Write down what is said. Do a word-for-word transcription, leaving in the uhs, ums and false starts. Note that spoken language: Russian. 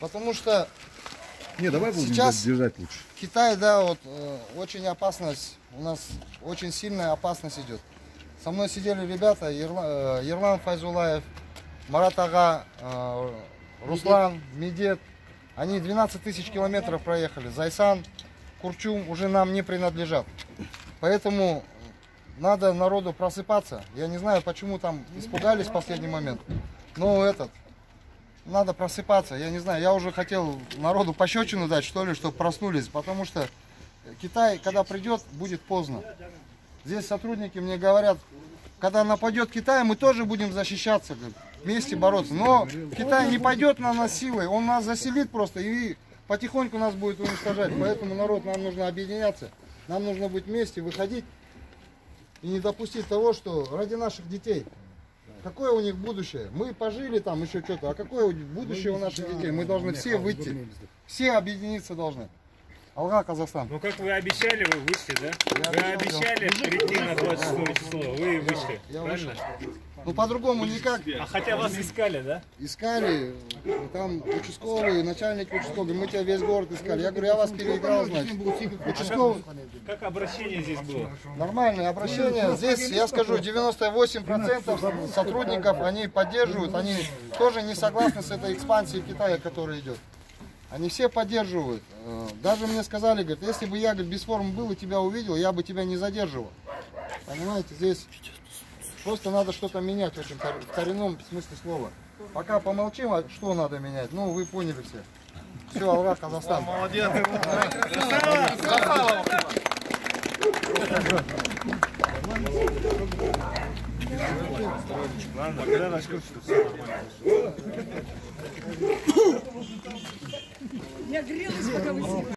Потому что не, давай будем сейчас держать лучше. Китай, да, вот э, очень опасность, у нас очень сильная опасность идет. Со мной сидели ребята, Ерла, э, Ерлан Файзулаев, Марат Ага, э, Руслан, Медед. Они двенадцать тысяч километров проехали. Зайсан, Курчум уже нам не принадлежат. Поэтому надо народу просыпаться. Я не знаю, почему там испугались в последний момент. Но этот, надо просыпаться. Я не знаю, я уже хотел народу пощечину дать, что ли, чтобы проснулись. Потому что Китай, когда придет, будет поздно. Здесь сотрудники мне говорят, когда нападет Китай, мы тоже будем защищаться, говорит, вместе бороться. Но Китай не пойдет на нас силой, он нас заселит просто и потихоньку нас будет уничтожать. Поэтому, народ, нам нужно объединяться, нам нужно быть вместе, выходить и не допустить того, что ради наших детей. Какое у них будущее? Мы пожили там еще что-то, а какое будущее у наших детей? Мы должны все выйти, все объединиться должны. Алга, Казахстан. Ну, как вы обещали, вы вышли, да? Я вы обещал, обещали прийти на двадцать шестое число, вы вышли, я правильно? Вышел. Ну, по-другому никак. А хотя вас искали, да? Искали, там участковые, начальник участковый, мы тебя весь город искали. Я говорю, я вас переиграл, значит. Участковый. Как обращение здесь было? Нормальное обращение. Здесь, я скажу, девяносто восемь процентов сотрудников, они поддерживают, они тоже не согласны с этой экспансией Китая, которая идет. Они все поддерживают. Даже мне сказали, говорят, если бы я, говорит, без формы был и тебя увидел, я бы тебя не задерживал. Понимаете, здесь просто надо что-то менять очень, в коренном смысле слова. Пока помолчим, а что надо менять, ну вы поняли все. Все, Алга, Казахстан. Молодец. Ладно, когда расскажу, что все нормально. Я грелась, пока вы сидели.